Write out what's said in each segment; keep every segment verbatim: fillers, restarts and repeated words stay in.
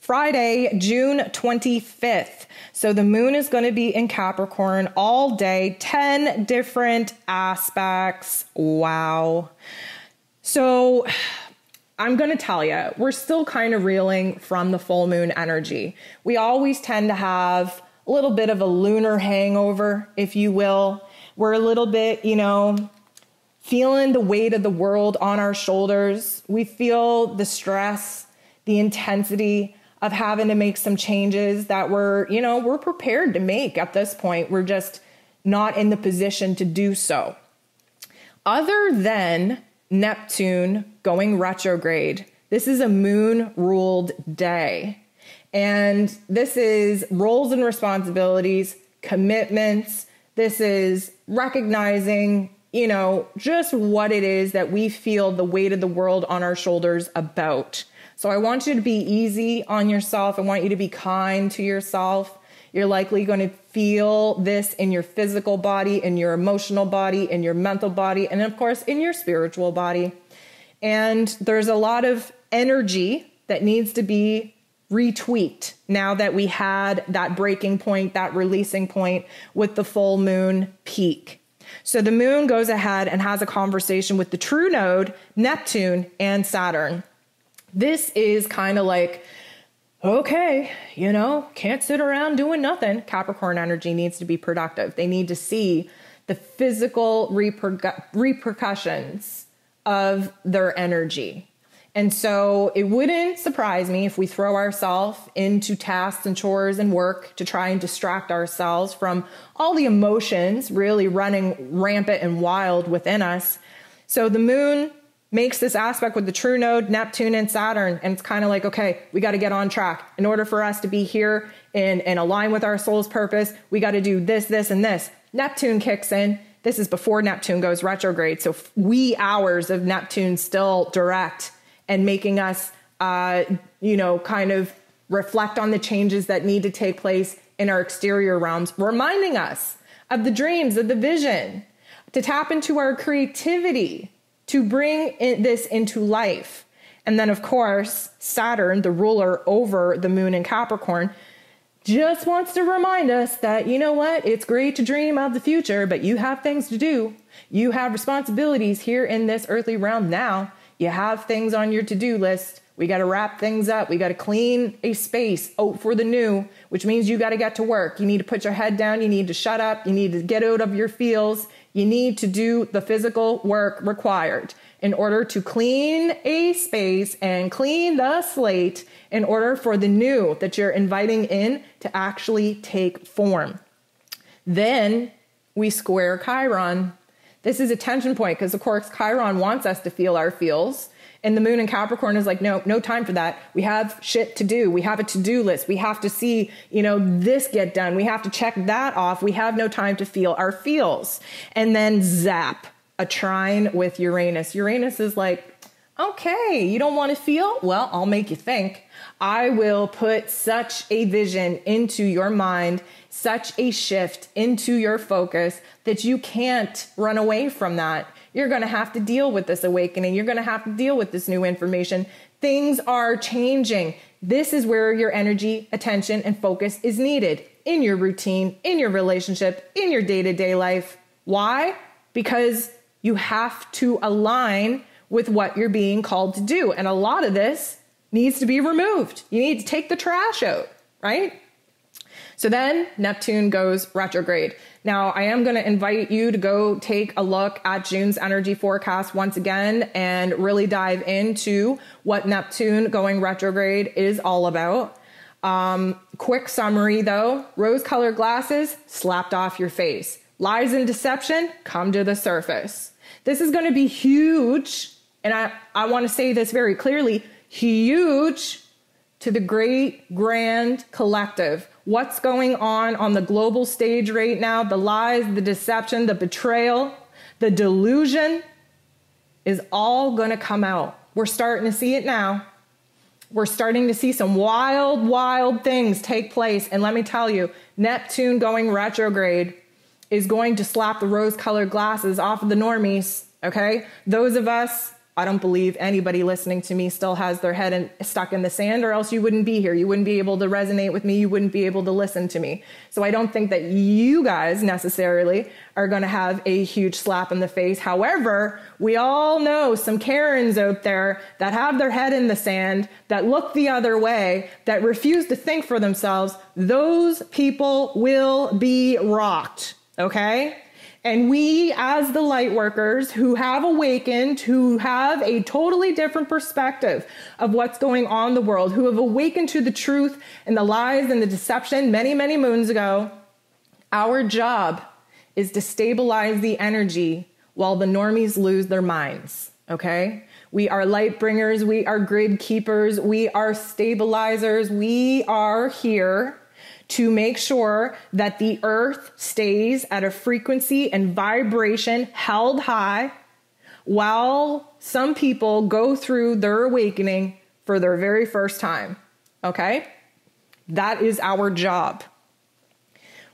Friday, June twenty-fifth. So the moon is going to be in Capricorn all day, ten different aspects. Wow. So I'm going to tell you, we're still kind of reeling from the full moon energy. We always tend to have a little bit of a lunar hangover, if you will. We're a little bit, you know, feeling the weight of the world on our shoulders. We feel the stress, the intensity of having to make some changes that we're, you know, we're prepared to make at this point. We're just not in the position to do so. Other than Neptune going retrograde, this is a moon-ruled day. And this is roles and responsibilities, commitments. This is recognizing, you know, just what it is that we feel the weight of the world on our shoulders about. So I want you to be easy on yourself. I want you to be kind to yourself. You're likely going to feel this in your physical body, in your emotional body, in your mental body, and of course in your spiritual body. And there's a lot of energy that needs to be retweaked now that we had that breaking point, that releasing point with the full moon peak. So the moon goes ahead and has a conversation with the true node, Neptune and Saturn. This is kind of like, okay, you know, can't sit around doing nothing. Capricorn energy needs to be productive. They need to see the physical reper repercussions of their energy. And so it wouldn't surprise me if we throw ourselves into tasks and chores and work to try and distract ourselves from all the emotions really running rampant and wild within us. So the moon makes this aspect with the true node, Neptune and Saturn. And it's kind of like, okay, we got to get on track. In order for us to be here and, and align with our soul's purpose, we got to do this, this, and this. Neptune kicks in. This is before Neptune goes retrograde. So wee hours of Neptune still direct and making us, uh, you know, kind of reflect on the changes that need to take place in our exterior realms, reminding us of the dreams, of the vision, to tap into our creativity, to bring in this into life. And then, of course, Saturn, the ruler over the moon in Capricorn, just wants to remind us that, you know what, it's great to dream of the future, but you have things to do. You have responsibilities here in this earthly realm now. You have things on your to-do list. We got to wrap things up. We got to clean a space out for the new, which means you got to get to work. You need to put your head down. You need to shut up. You need to get out of your feels. You need to do the physical work required in order to clean a space and clean the slate in order for the new that you're inviting in to actually take form. Then we square Chiron. This is a tension point because, of course, Chiron wants us to feel our feels. And the moon in Capricorn is like, no, no time for that. We have shit to do. We have a to-do list. We have to see, you know, this get done. We have to check that off. We have no time to feel our feels. And then zap, a trine with Uranus. Uranus is like, okay, you don't want to feel? Well, I'll make you think. I will put such a vision into your mind, such a shift into your focus that you can't run away from that. You're going to have to deal with this awakening. You're going to have to deal with this new information. Things are changing. This is where your energy, attention, and focus is needed in your routine, in your relationship, in your day-to-day life. Why? Because you have to align with what you're being called to do. And a lot of this needs to be removed. You need to take the trash out, right? So then Neptune goes retrograde. Now, I am going to invite you to go take a look at June's energy forecast once again and really dive into what Neptune going retrograde is all about. Um, quick summary, though. Rose-colored glasses slapped off your face. Lies and deception come to the surface. This is going to be huge, and I, I want to say this very clearly, huge to the great grand collective. What's going on on the global stage right now, the lies, the deception, the betrayal, the delusion is all going to come out. We're starting to see it now. We're starting to see some wild, wild things take place. And let me tell you, Neptune going retrograde is going to slap the rose-colored glasses off of the normies, okay? Those of us, I don't believe anybody listening to me still has their head in, stuck in the sand, or else you wouldn't be here. You wouldn't be able to resonate with me. You wouldn't be able to listen to me. So I don't think that you guys necessarily are going to have a huge slap in the face. However, we all know some Karens out there that have their head in the sand, that look the other way, that refuse to think for themselves. Those people will be rocked. Okay? And we, as the light workers who have awakened, who have a totally different perspective of what's going on in the world, who have awakened to the truth and the lies and the deception many, many moons ago, our job is to stabilize the energy while the normies lose their minds. Okay? We are light bringers. We are grid keepers. We are stabilizers. We are here to make sure that the earth stays at a frequency and vibration held high while some people go through their awakening for their very first time, okay? That is our job.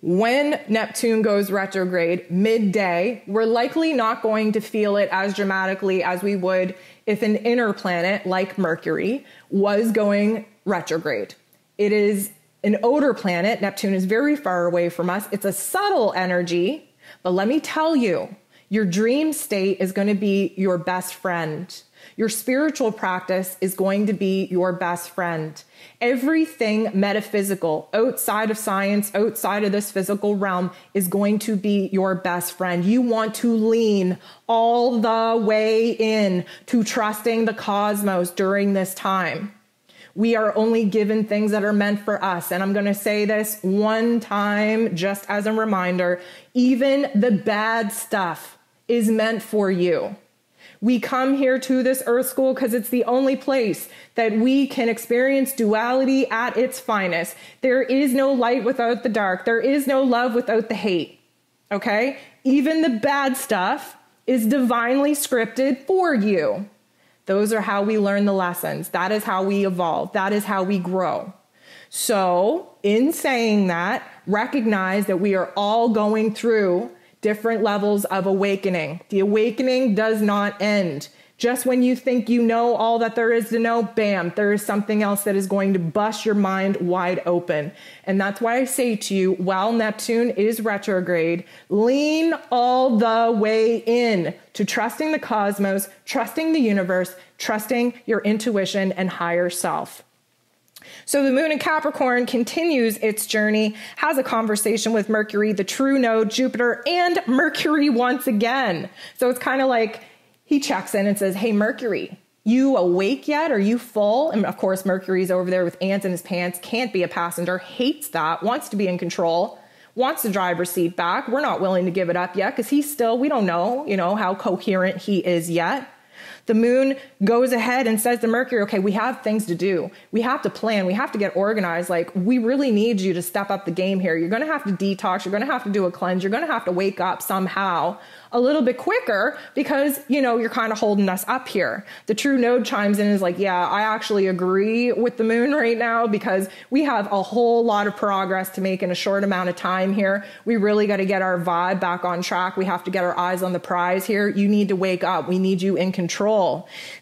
When Neptune goes retrograde midday, we're likely not going to feel it as dramatically as we would if an inner planet like Mercury was going retrograde. It is an older planet. Neptune is very far away from us. It's a subtle energy, but let me tell you, your dream state is going to be your best friend. Your spiritual practice is going to be your best friend. Everything metaphysical outside of science, outside of this physical realm, is going to be your best friend. You want to lean all the way in to trusting the cosmos during this time. We are only given things that are meant for us. And I'm going to say this one time, just as a reminder, even the bad stuff is meant for you. We come here to this earth school because it's the only place that we can experience duality at its finest. There is no light without the dark. There is no love without the hate. Okay? Even the bad stuff is divinely scripted for you. Those are how we learn the lessons. That is how we evolve. That is how we grow. So in saying that, recognize that we are all going through different levels of awakening. The awakening does not end. Just when you think you know all that there is to know, bam, there is something else that is going to bust your mind wide open. And that's why I say to you, while Neptune is retrograde, lean all the way in to trusting the cosmos, trusting the universe, trusting your intuition and higher self. So the moon in Capricorn continues its journey, has a conversation with Mercury, the true node, Jupiter, and Mercury once again. So it's kind of like he checks in and says, hey, Mercury, you awake yet? Are you full? And of course, Mercury's over there with ants in his pants, can't be a passenger, hates that, wants to be in control, wants the driver's seat back. We're not willing to give it up yet because he's still, we don't know, you know, how coherent he is yet. The moon goes ahead and says to Mercury, okay, we have things to do. We have to plan. We have to get organized. Like, we really need you to step up the game here. You're going to have to detox. You're going to have to do a cleanse. You're going to have to wake up somehow a little bit quicker because, you know, you're kind of holding us up here. The true node chimes in and is like, yeah, I actually agree with the moon right now because we have a whole lot of progress to make in a short amount of time here. We really got to get our vibe back on track. We have to get our eyes on the prize here. You need to wake up. We need you in control.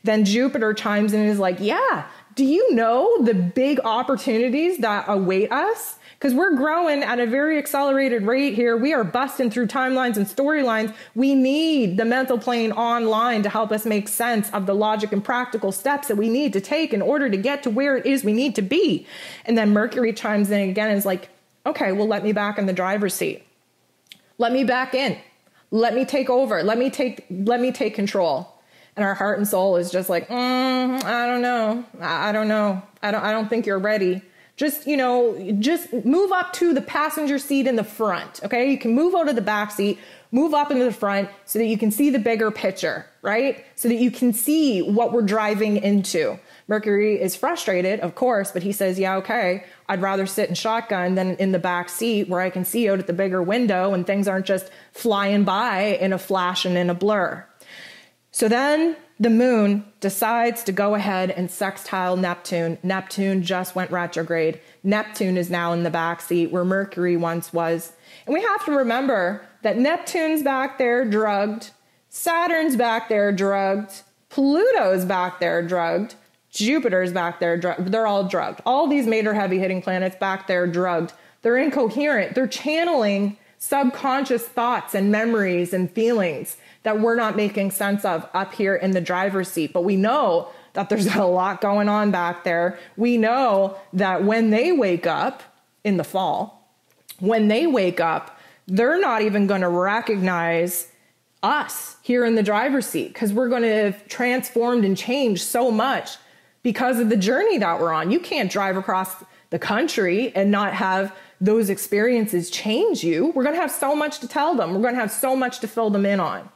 Then Jupiter chimes in and is like, yeah, do you know the big opportunities that await us? Because we're growing at a very accelerated rate here. We are busting through timelines and storylines. We need the mental plane online to help us make sense of the logic and practical steps that we need to take in order to get to where it is we need to be. And then Mercury chimes in again and is like, okay, well, let me back in the driver's seat. Let me back in. Let me take over. Let me take, let me take control. And our heart and soul is just like, mm, I don't know. I don't know. I don't, I don't think you're ready. Just, you know, just move up to the passenger seat in the front, okay? You can move out of the back seat, move up into the front so that you can see the bigger picture, right? So that you can see what we're driving into. Mercury is frustrated, of course, but he says, yeah, okay, I'd rather sit in shotgun than in the back seat where I can see out at the bigger window and things aren't just flying by in a flash and in a blur. So then the moon decides to go ahead and sextile Neptune. Neptune just went retrograde. Neptune is now in the backseat where Mercury once was. And we have to remember that Neptune's back there drugged. Saturn's back there drugged. Pluto's back there drugged. Jupiter's back there drugged. They're all drugged. All these major heavy hitting planets back there drugged. They're incoherent. They're channeling subconscious thoughts and memories and feelings that we're not making sense of up here in the driver's seat. But we know that there's a lot going on back there. We know that when they wake up in the fall, when they wake up, they're not even going to recognize us here in the driver's seat, because we're going to have transformed and changed so much because of the journey that we're on. You can't drive across the country and not have those experiences change you. We're going to have so much to tell them. We're going to have so much to fill them in on.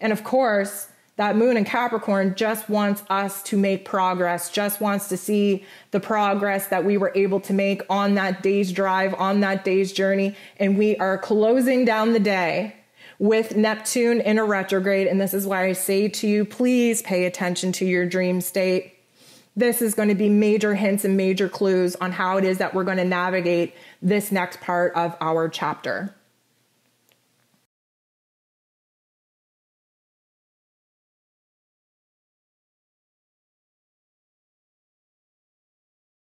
And of course, that moon in Capricorn just wants us to make progress, just wants to see the progress that we were able to make on that day's drive, on that day's journey. And we are closing down the day with Neptune in a retrograde. And this is why I say to you, please pay attention to your dream state. This is going to be major hints and major clues on how it is that we're going to navigate this next part of our chapter.